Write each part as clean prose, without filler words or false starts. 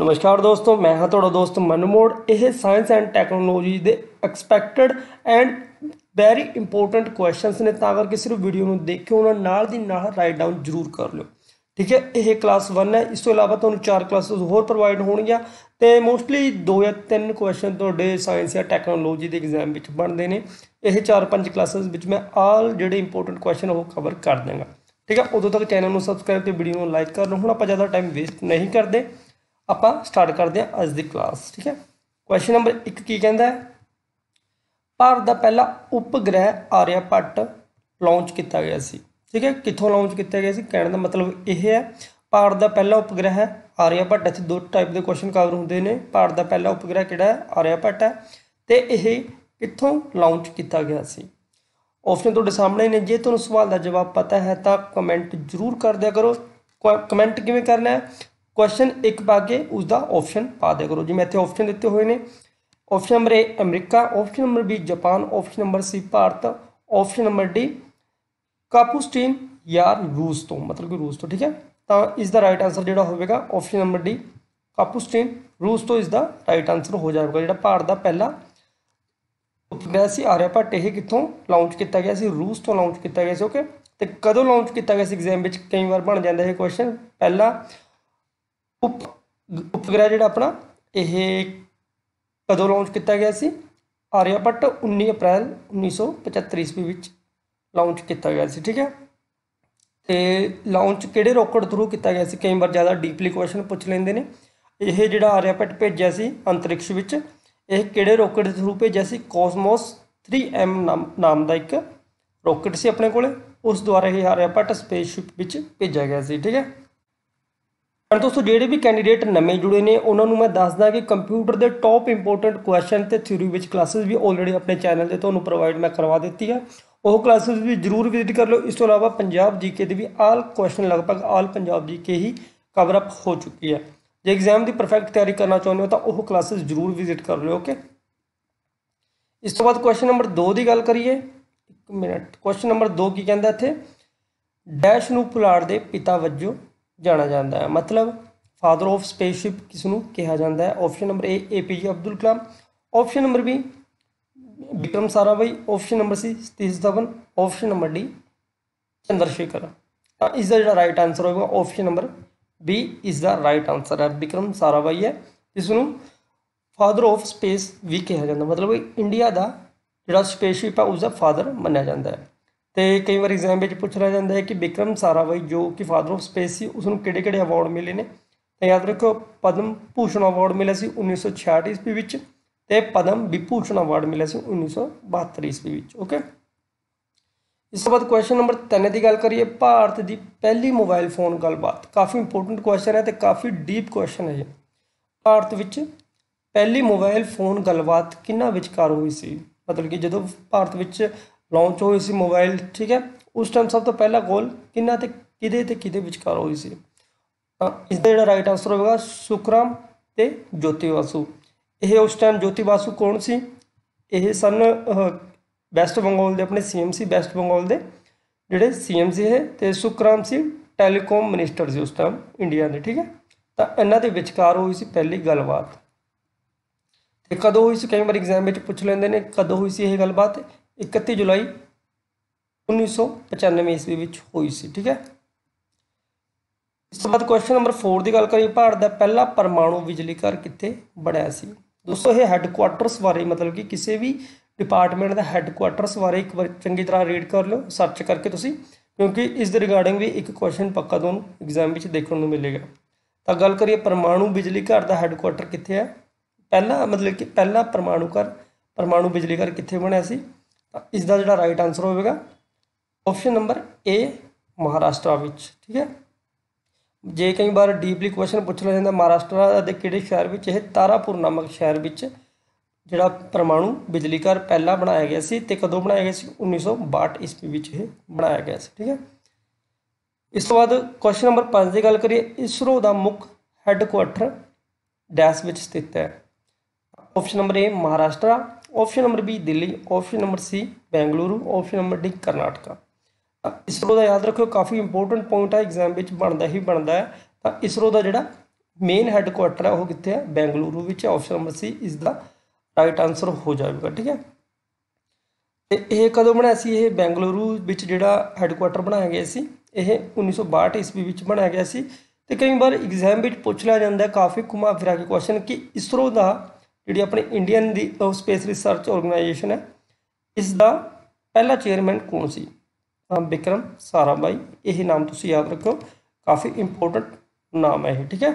नमस्कार दोस्तों, मैं हाँ थोड़ा दोस्त मनमोड़। यह science and technology they expected and very important question ने तां करके सिर्फ वीडियो में देखियो, उन्होंने नाल दी नाल राइट डाउन जरूर कर लो। ठीक है, यह क्लास 1 है। इस तो इलावा तुहानू 4 क्लासेस होर प्रोवाइड होणगीआं ते मोस्टली 2 या 3 क्वेश्चन तुहाडे साइंस या टैक्नोलॉजी के एग्जाम विच बनदे ने। यह 4-5 क्लासेस विच मैं आल जिहड़े इंपॉर्टेंट क्वेश्चन वो कवर कर देंगा। ठीक है, उदों तक चैनल में सबसक्राइब तो वीडियो में लाइक कर लो। हुण आपां ज़्यादा टाइम वेस्ट नहीं करते, आप स्टार्ट करते हैं आज की क्लास। ठीक है, क्वेश्चन नंबर 1 की कहता है, भारत का पहला उपग्रह आर्यभट्ट लॉन्च किया गया सी। ठीक है, कितों लॉन्च किया गया सी, कहने का मतलब यह है भारत का पहला उपग्रह है आर्यभट्ट। इत्थे 2 टाइप के क्वेश्चन कवर होंदे ने। भारत का पहला उपग्रह किहड़ा है, आर्यभट्ट है, तो यह कितों लॉन्च किया गया सी। ऑप्शन तुहाडे सामने ने। जे तुहानू सवाल का जवाब पता है तो कमेंट जरूर कर दिया करो। कमेंट किवें करना है, क्वेश्चन 1 पा के उसका ऑप्शन पा दिया करो। जिवें इत्थे ऑप्शन दिते हुए ने, option number A America, option number B Japan, option number C Bharat, option number D Kapustin या रूस तो, मतलब कि रूस तो। ठीक है, तो इसका राइट आंसर जो होगा ऑप्शन नंबर D कापुस्टीन, रूस तो इसका राइट आंसर हो जाएगा। जो भारत का पहला उपग्रह सी आर्यभट्ट, यह कितों लॉन्च किया गया सी, रूस तो लॉन्च किया गया। ओके, तो कदों लॉन्च किया गया एग्जाम में कई बार बन जाता है क्वेश्चन। पहला उपग्रह जो अपना यह कदों लॉन्च किया गया सी, आर्यभट्ट 19 अप्रैल 1975 ईस्वी में लॉन्च किया गया सी। ठीक है, तो लॉन्च किहड़े रॉकेट थ्रू किया गया सी, कई बार ज़्यादा डीपली क्वेश्चन पूछ लेंदे ने। यह जो आर्यभट्ट भेजा सी अंतरिक्ष में, यह किहड़े रॉकेट थ्रू भेजा सी, कॉस्मोस 3M नाम का एक रॉकेट से अपने कोले, उस द्वारा यह आर्यभट्ट स्पेसशिप में भेजा गया सी। ठीक है, पर दोस्तों जोड़े भी कैंडीडेट नवे जुड़े ने उन्होंने मैं दसदा कि कंप्यूटर के टॉप इंपोर्टेंट क्वेश्चन तो थ्यूरी विच क्लासेस भी ऑलरेडी अपने चैनल से तुम्हें प्रोवाइड मैं करवा दी है। वो क्लासेस भी जरूर विजिट कर लो। इस तो अलावा पंजाब जीके के भी आल क्वेश्चन लगभग आल पंजाब जीके ही कवरअप हो चुकी है। जो एग्जाम की परफेक्ट तैयारी करना चाहते हो तो वह क्लासेस जरूर विजिट कर लो। ओके, इस तो बाद क्वेश्चन नंबर 2 की गल करिए। 1 मिनट, क्वेश्चन नंबर 2 की कहता इत्थे, डैश नूं पुलाड़ दे पिता वजों जाना जाता है, मतलब फादर ऑफ स्पेसशिप किसनू कहा जाता है। Option number A.P.J. Abdul Kalam, option number B Vikram Sarabhai, option number C Satish Dhawan, option number D Chandrashekhar. इसका जो राइट आंसर होगा ऑप्शन नंबर B इसका राइट आंसर है, विक्रम साराभाई है, जिसनू फादर ऑफ स्पेस भी कहा जाता है, मतलब इंडिया का जो स्पेसशिप है उसका फादर माना जाता है। तो कई बार एग्जाम में पूछा जाता है कि विक्रम साराभाई जो कि फादर ऑफ स्पेस से उसको किहड़े-किहड़े अवार्ड मिले ने। याद रखो पद्म भूषण अवार्ड मिला सी 1966 ईस्वी में, तो पद्म विभूषण अवार्ड मिला सी 1972 ईस्वी में। ओके, इस बाद क्वेश्चन नंबर 3 की गल करिए, भारत की पहली मोबाइल फोन गलबात। काफ़ी इंपोर्टेंट क्वेश्चन है तो काफ़ी डीप क्वेश्चन है। भारत विच पहली मोबाइल फोन गलबात किन्ना विचकार हुई सी, मतलब कि जदों भारत विच लॉन्च हुई सी मोबाइल। ठीक है, उस टाइम सब तो पहला गोल किन्ना ते किदे विचकार हुई सी। इसका जो राइट आंसर होगा सुखराम ते ज्योति बासु। यह उस टाइम ज्योति बासु कौन सी, यह सन वेस्ट बंगाल के अपने CM सी, वेस्ट बंगाल के जोड़े CM सी है, तो सुखराम सी टैलीकॉम मिनिस्टर से उस टाइम इंडिया के। ठीक है, तो इन्हों के विचकार हुई सी पहली गलबात। कदों हुई सी, कई बार एग्जाम में पूछ लेंदे ने कदों हुई सी यह गलबात, 31 जुलाई 1995 ईस्वी में हुई सी। ठीक है, इस बाद क्वेश्चन नंबर 4 की गल करिए, भारत का पहला परमाणु बिजली घर कितने बनया सी। दोस्तों ये हैडकुआटर्स बारे, मतलब कि किसी भी डिपार्टमेंट का हैडकुआटर्स बारे एक बार चंगी तरह रीड कर लो सर्च करके तुसीं, क्योंकि इस रिगार्डिंग भी एक क्वेश्चन पक्का तुहानूं एग्जाम में देखने को मिलेगा। तो गल करिए परमाणु बिजली घर का हैडकुआटर कितने है, पहला मतलब कि पहला परमाणु बिजली घर कितने बनया सी। इसका जो राइट आंसर होगा ऑप्शन नंबर A महाराष्ट्र में। ठीक है, जे कई बार डीपली क्वेश्चन पूछ लिया जाता, महाराष्ट्र के किस शहर में, यह तारापुर नामक शहर में जो परमाणु बिजली घर पहला बनाया गया सी, तो कदों बनाया गया सी 1962 ईस्वी में यह बनाया गया सी। ठीक है, इस तो बाद क्वेश्चन नंबर 5 की गल करिए, इसरो का मुख्य हैडकुआटर डैश में स्थित है। Option number A Maharashtra, option number B Delhi, option number C Bengaluru, option number D Karnataka. ISRO का याद रखियो काफ़ी इंपोर्टेंट पॉइंट है, एग्जाम में बनता ही बनता है। तो इसरो का जोड़ा मेन हैडक्वार्टर है वो कितने है बेंगलुरु में। Option number C is the right answer हो जाएगा। ठीक है, यह कदों बनाया सी, यह बेंगलुरु में जिहड़ा हैडक्वार्टर बनाया गया सी यह 1962 ईस्वी में बनाया गया सी। तो कई बार एग्जाम में पूछ लिया जाता है काफ़ी घुमा फिरा के क्वेश्चन कि इसरो का जी अपने Indian the space research organisation है इसका पहला चेयरमैन कौन सी? विक्रम साराभाई। यही नाम तुम याद रखो, काफ़ी इंपोर्टेंट नाम है ये। ठीक है,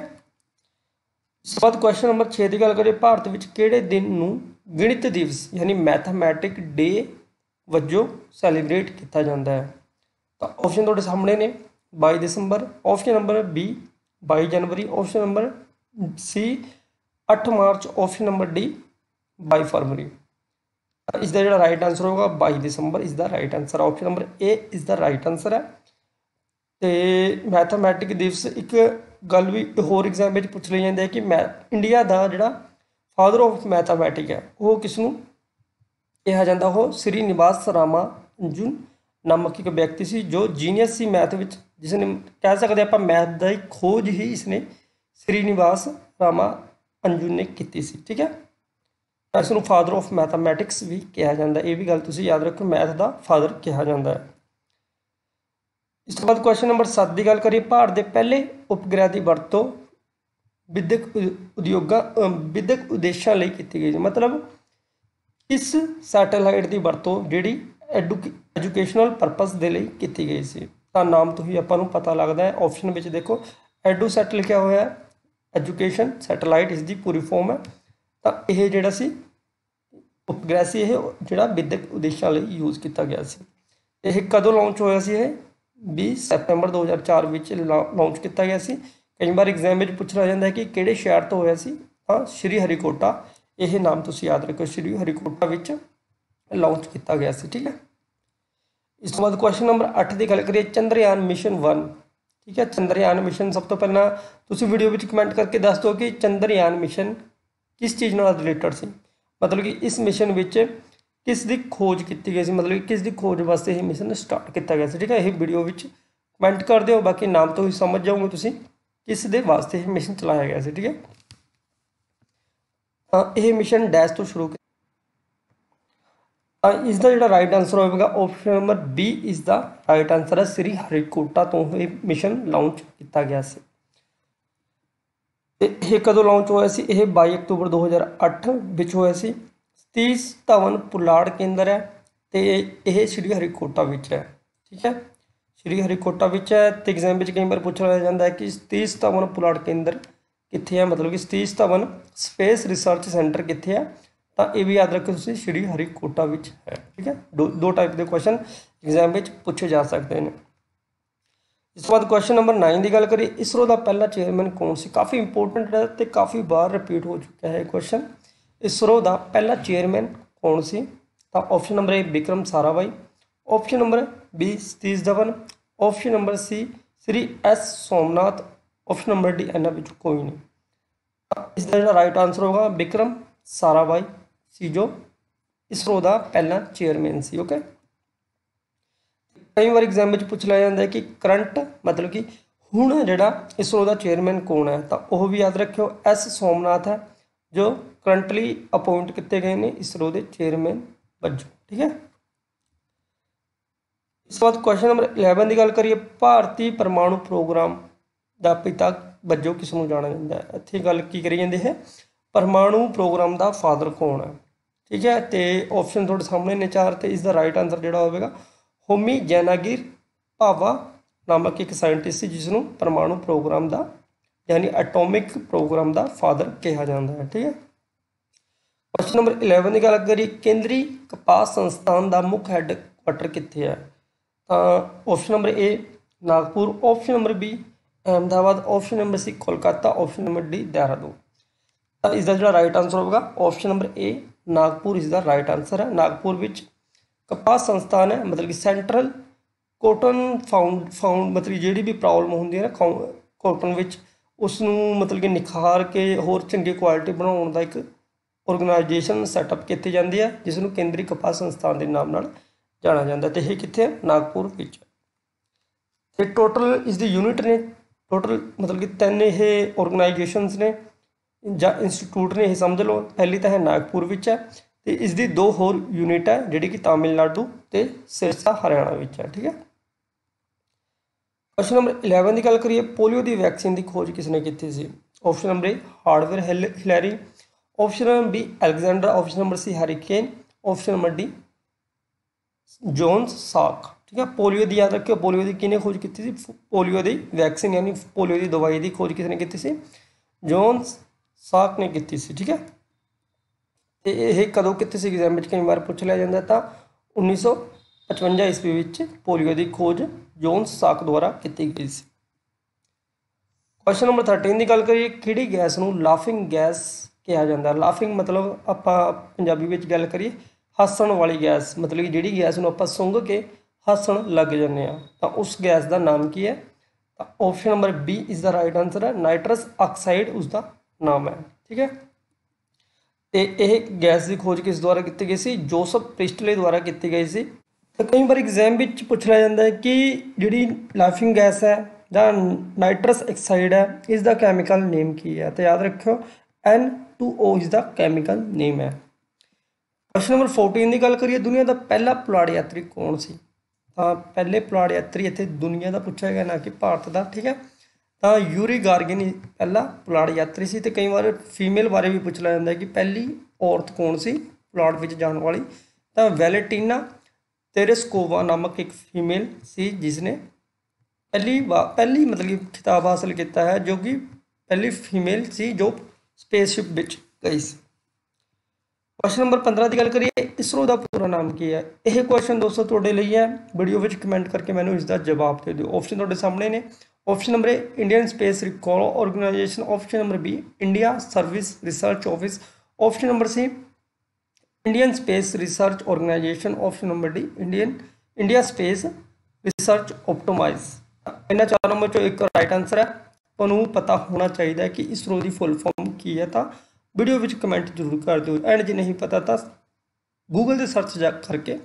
इस बाद क्वेश्चन नंबर 6 की गल करिए, भारत में किहड़े दिन नूं गणित दिवस यानी मैथमैटिक डे वजों सैलीब्रेट किया जाता है? तो ऑप्शन थोड़े सामने ने 22 दिसंबर, ऑप्शन नंबर बी 22 जनवरी, option number C 8 March, option number D 22 फरवरी। इसका जो राइट आंसर होगा 22 December is the right answer. Option number A is the right answer है। तो मैथमैटिक दिवस एक गल भी होर एग्जाम में पूछ लिया जाता है कि मैथ इंडिया का जो फादर ऑफ मैथमैटिक है वो किसनों कहा जाता? वो श्रीनिवास रामानुजन नामक एक व्यक्ति सी जो जीनियस सी मैथ में, जिसने कह सकते आप मैथ की खोज ही इसने श्रीनिवास रामानुजन ने की सी। ठीक है, इस फादर ऑफ मैथमैटिक्स भी कहा जाता है, ये भी गल तुम याद रखो, मैथ का फादर कहा जाता है। इस बाद क्वेश्चन नंबर 7 की गल करिए, भारत के पहले उपग्रह की वरतों विद्यक उद्देश्यों लिए की गई। मतलब इस सैटेलाइट की वरतों जी एजुकेशनल परपज़ के लिए की गई सी। तो नाम तो ही अपन पता लगता है, ऑप्शन में देखो एडूसैट लिखा हुआ है, एजुकेशन सैटेलाइट इसकी पूरी फॉर्म है। तो यह जोड़ा सी उपग्रह से जोड़ा विद्यक उद्देश्यों लिए यूज़ किया गया सी। यह कदों लॉन्च होया सी? 20 सितंबर 2004 लॉन्च किया गया सी। कई बार एग्जाम में पूछा जाता है कि किहड़े शहर तो होया सी? हाँ, श्रीहरिकोटा। यह नाम तुसीं याद रखो, श्रीहरिकोटा विच लॉन्च किया गया सी। ठीक है, इस तो बाद क्वेश्चन नंबर 8 की गल करिए, चंद्रयान मिशन 1। ठीक है, चंद्रयान मिशन सब तो पहला तुसीं वीडियो में कमेंट करके दस दो कि चंद्रयान मिशन किस चीज़ नाल रिलेटेड सी, मतलब कि इस मिशन विच किस दी खोज की गई सी, मतलब किस दी खोज वास्ते यह मिशन स्टार्ट किया गया सी। ठीक है, यह वीडियो में कमेंट कर दो, बाकी नाम तो ही समझ जाओगे तुसीं किस दे वास्ते यह मिशन चलाया गया सी। ठीक है, तो यह मिशन डैश तो शुरू किया। इसका जो राइट आंसर होगा option number B is the right answer है, श्री हरिकोटा तो यह मिशन लॉन्च किया गया सी। यह कदों लॉन्च होया सी? यह 22 अक्तूबर 2008 विच होया सी। सतीश धवन पुलाड़ केंद्र है तो यह श्रीहरिकोटा में है। ठीक है, श्रीहरिकोटा में है। तो एग्जाम में कई बार पूछा जाता है कि सतीश धवन पुलाड़ केंद्र कितने है, मतलब कि Satish Dhawan space research centre कितने है? तो यह भी याद रखो तुम श्रीहरिकोटा में है। ठीक है, दो टाइप के क्वेश्चन एग्जाम में पूछे जा सकते हैं। इस बाद क्वेश्चन नंबर 9 की गल करिए, इसरो का पहला चेयरमैन कौन सी? काफ़ी इंपोर्टेंट है तो काफ़ी बार रिपीट हो चुका है क्वेश्चन, इसरो का पहला चेयरमैन कौन सी? तो option number A Vikram Sarabhai, option number B Satish Dhawan, option number C Shri S Somnath, option number D एना विच कोई नहीं। इसका जो राइट आंसर होगा विक्रम साराभाई सी जो इसरो का पहला चेयरमैन सी। ओके, कई बार एग्जाम में पूछ लिया जाता है कि करंट मतलब कि हूँ जोड़ा इसरो का चेयरमैन कौन है? तो वह भी याद रखियो एस सोमनाथ है जो करंटली अपॉइंट किए गए हैं इसरो के चेयरमैन वजों। ठीक है, इस बाद क्वेश्चन नंबर 11 की गल करिए, भारतीय परमाणु प्रोग्राम का पिता वजों किसनों जाना जाता है? इतनी गल की करी जाती है परमाणु प्रोग्राम का फादर कौन है? ठीक है, तो ऑप्शन थोड़े सामने ने 4 तो इसका राइट आंसर जोड़ा होगा होमी जहांगीर भाभा नामक एक साइंटिस्ट है जिसनों परमाणु प्रोग्राम का यानी एटॉमिक प्रोग्राम का फादर कहा जाता है। ठीक है, क्वेश्चन नंबर 11 की गल करिए, केंद्रीय कपास संस्थान का मुख्य हैडक्वार्टर कितने है? तो option number A Nagpur, option number B Ahmedabad, option number C Kolkata, option number D Dehradun. तो इसका जो राइट आंसर होगा ऑप्शन नंबर ए नागपुर इसका राइट आंसर है। नागपुर में कपास संस्थान है, मतलब कि सेंट्रल कॉटन फाउंड मतलब जी भी प्रॉब्लम होंगी है ना कॉटन विच उसनों मतलब कि निखार के होर चंगी क्वालिटी बनाने का एक ऑर्गेनाइजेशन सैटअप की जाती है जिसनों केंद्रीय कपास संस्थान के नाम नाल जाना जाता है। तो यह कितने नागपुर विच। टोटल इसकी यूनिट ने टोटल मतलब कि तेन ये ऑर्गेनाइजेशन ने जां इंस्टीट्यूट ने यह समझ लो पहली तो है नागपुर विच है तो इसकी दो होर यूनिट है जिहड़ी कि तमिलनाडु तो सिरसा हरियाणा विच है। ठीक है, क्वेश्चन नंबर 11 की गल करिए पोलियो की वैक्सीन की खोज किसने की थी? Option number A hardware Hillary, option number B Alexander, option number C hurricane, option number D Jones साक। ठीक है, पोलियो की याद रखियो पोलियो की किने खोज की थी? पोलियो की वैक्सीन यानी पोलियो की दवाई की खोज किसने की थी? जोन्स साक ने की थी। ठीक है, तो यह कदों की थी? एग्जाम कई बार पूछ लिया जाता तो 1955 ईस्वी पोलियो की खोज जोन्स साक द्वारा की गई। क्वेश्चन नंबर 13 की गल करिए किहड़ी गैस नूं लाफिंग गैस कहा जाता है? लाफिंग मतलब आपां पंजाबी विच गल करिए हसन वाली गैस, मतलब कि जिहड़ी गैस नूं आपां सुंघ के हसन लग जाने तो उस गैस का नाम की है? Option number B is the right answer है, नाइट्रस ऑक्साइड उसका नाम है। ठीक है, तो यह गैस की खोज किस द्वारा की गई सी? जोसेफ प्रिस्टले द्वारा की गई सी। तो कई बार एग्जाम में पूछ लिया जाता है कि जिहड़ी लाफिंग गैस है या नाइट्रस ऑक्साइड है इसका कैमिकल नेम की है? तो याद रखियो N2O is the chemical name है। क्वेश्चन नंबर 14 की गल करिए दुनिया का पहला पुलाड़ यात्री कौन सी? पहले पुलाड़ यात्री इतने दुनिया का पूछा गया ना कि भारत का। ठीक है, तो यूरी गार्गिन पहला पुलाड़ यात्री सी। तो कई बार फीमेल बारे भी पूछ लिया जाता है कि पहली औरत कौन सी पुलाड़ में जाने वाली? तो वैलेंटीना तेरेस्कोवा नामक एक फीमेल सी जिसने पहली मतलब कि खिताब हासिल किया है, जो कि पहली फीमेल सी जो स्पेसशिप में गई। क्वेश्चन नंबर 15 की गल करिए इसरो का पूरा नाम की है? यह क्वेश्चन दोस्तों तुहाडे लई है, वीडियो में कमेंट करके मैं इसका जवाब दे दो। ऑप्शन तुहाडे सामने ने, option number A Indian space recall organisation, option number B India service research office, option number C Indian space research organisation, option number D India space research optimise. इन्हां चारों में एक राइट आंसर है। तुहानूं पता होना चाहिए कि इसरो की फुल फॉर्म की है, तो वीडियो में कमेंट जरूर कर दो। एंड जो नहीं पता तो गूगल से सर्च करके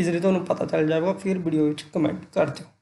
इजली तुहानूं पता चल जाएगा, फिर वीडियो में कमेंट कर दो।